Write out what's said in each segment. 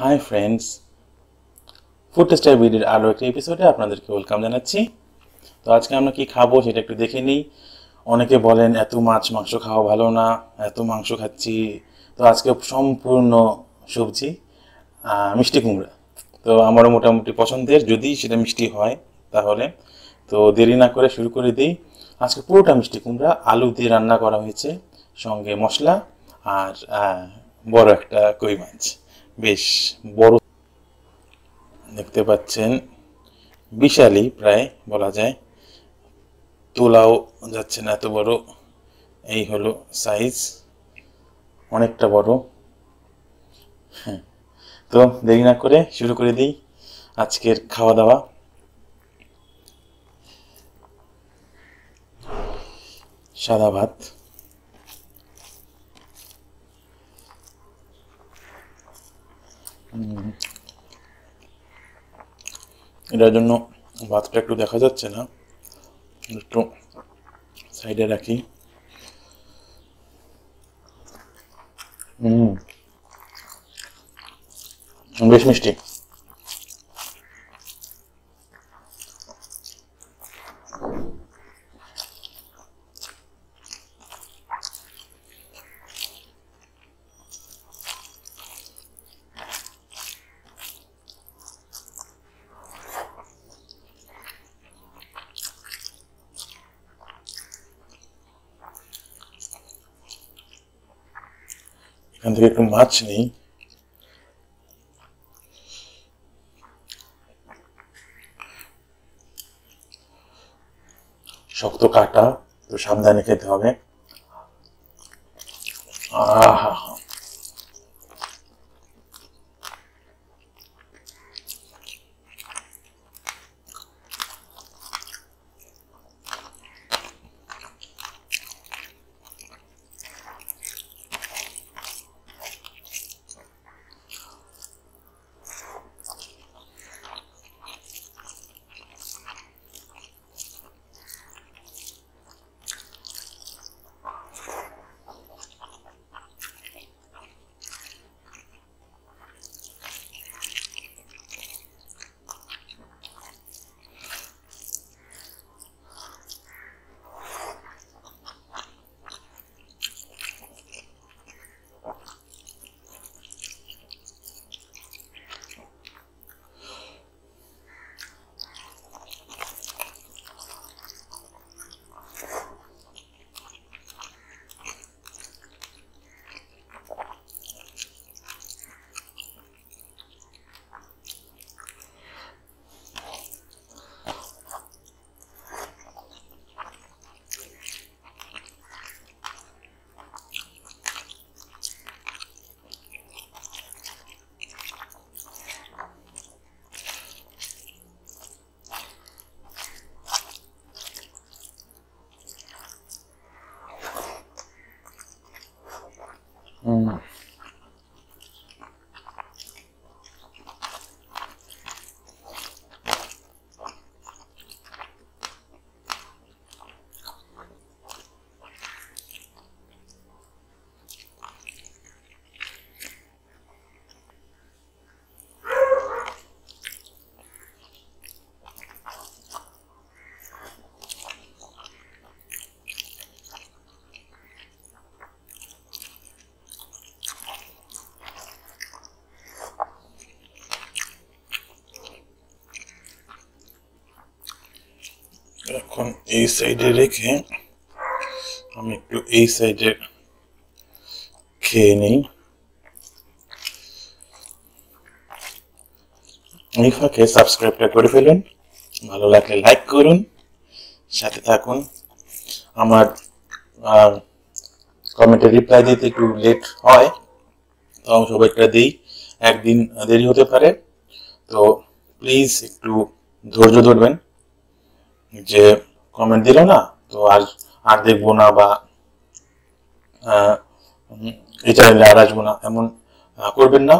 High friends, food tester বিডির আরও একটি এপিসোডে আপনাদেরকে ওয়েলকাম জানাচ্ছি। তো আজকে আমরা কি খাবো সেটা একটু দেখে নিই। অনেকে বলেন এত মাছ মাংস খাওয়া ভালো না, এত মাংস খাচ্ছি। তো আজকে সম্পূর্ণ সবজি মিষ্টি কুমড়া, তো আমারও মোটামুটি পছন্দের যদি সেটা মিষ্টি হয়। তাহলে তো দেরি না করে শুরু করে দিই। আজকে পুরোটা মিষ্টি কুমড়া আলু দিয়ে রান্না করা হয়েছে, সঙ্গে মশলা আর বড় একটা কই মাছ, বেশ বড়, দেখতে পাচ্ছেন বিশালই প্রায় বলা যায়, তোলাও যাচ্ছে না এত বড়। এই হলো সাইজ, অনেকটা বড়। হ্যাঁ, তো দেরি না করে শুরু করে দিই আজকের খাওয়া দাওয়া। সাদা ভাত, এটার জন্য ভাতটা একটু দেখা যাচ্ছে না, একটু সাইডে রাখি। বেশ মিষ্টি। এখান থেকে একটু মাছ নেই। শক্ত কাটা, তো সাবধানে খেতে হবে। আহা, এখন এই সাইডে রেখে আমি একটু এই সাইডে খেয়ে নিই। এই ফাঁকে সাবস্ক্রাইবটা করে ফেলুন, ভালো লাগলে লাইক করুন, সাথে থাকুন। আমার কমেন্টে রিপ্লাই দিতে একটু লেট হয়, তো আমি সবাইটা দিই, একদিন দেরি হতে পারে। তো প্লিজ একটু ধৈর্য ধরবেন, যে কমেন্ট দিল না তো আর দেখবো না, বা এই চ্যানেলে আর আসবো না, এমন করবেন না।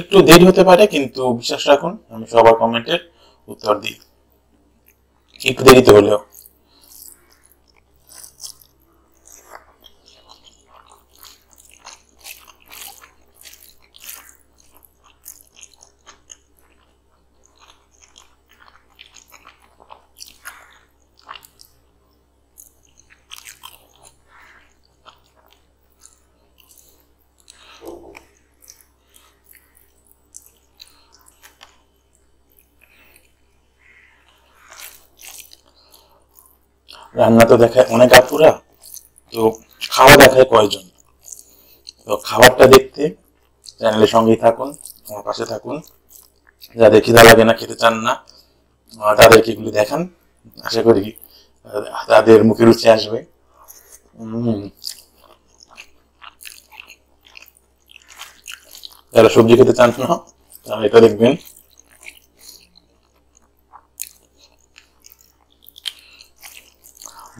একটু দেরি হতে পারে, কিন্তু বিশ্বাস রাখুন আমি সবার কমেন্টের উত্তর দিই, একটু দেরিতে হলেও। রান্না তো দেখায় অনেক আপুরা, তো খাওয়া দেখায় কয়জন। তো খাবারটা দেখতে চ্যানেলের সঙ্গেই থাকুন, আমার পাশে থাকুন। যাদের খিদা লাগে না, খেতে চান না, তাদেরকে এগুলি দেখান। আশা করি তাদের মুখে রুচি আসবে। যারা সবজি খেতে চান না, তারা এটা দেখবেন।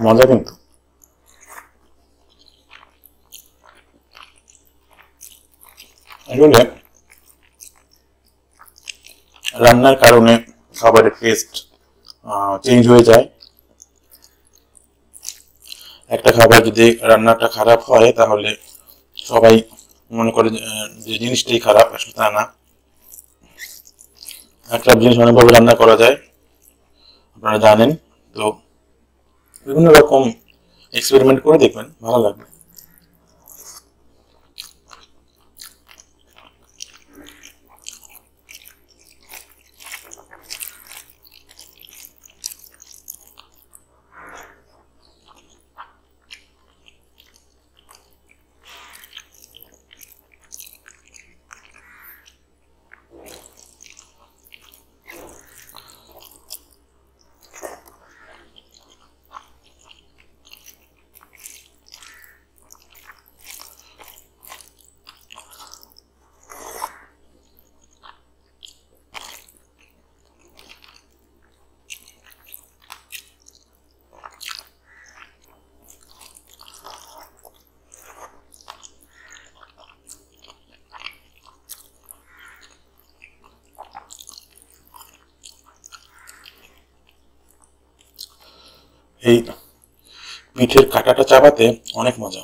মজা কিন্তু রান্নার কারণে খাবারের টেস্ট চেঞ্জ হয়ে যায়। একটা খাবার যদি রান্নাটা খারাপ হয়, তাহলে সবাই মনে করে যে জিনিসটাই খারাপ, আসলে তা না। একটা জিনিস অনেকভাবে রান্না করা যায়, আপনারা জানেন। তো বিভিন্ন রকম এক্সপেরিমেন্ট করে দেখবেন, ভালো লাগবে। এই পিঠের কাঁটাটা চাবাতে অনেক মজা।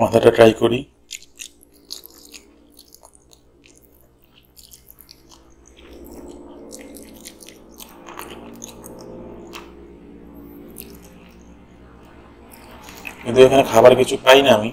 মাথাটা ট্রাই করি। কিন্তু এখানে খাবার কিছু পাই না আমি।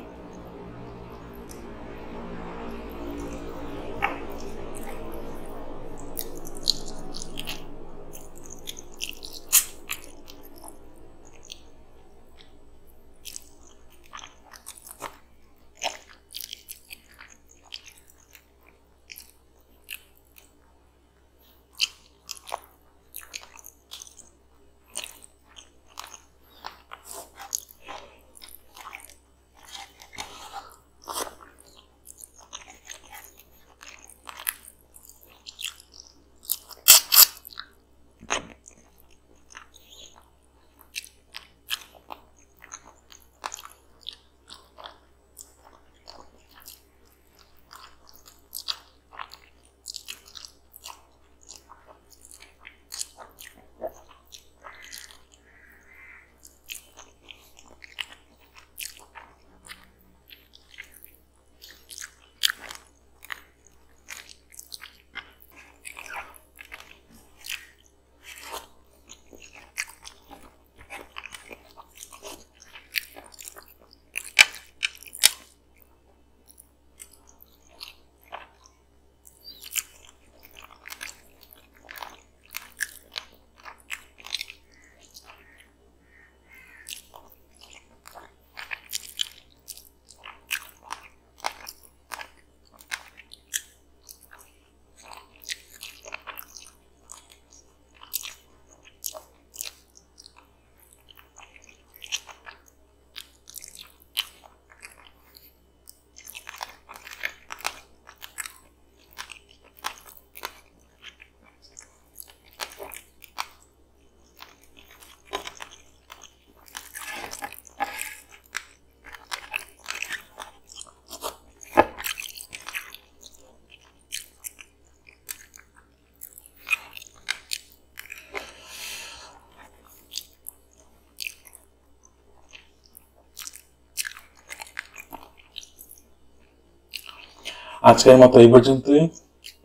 আজকের মতো এই পর্যন্তই।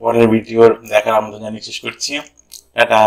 পরের ভিডিওর দেখার আমন্ত্রণ জানিয়ে শেষ করছি। টাটা।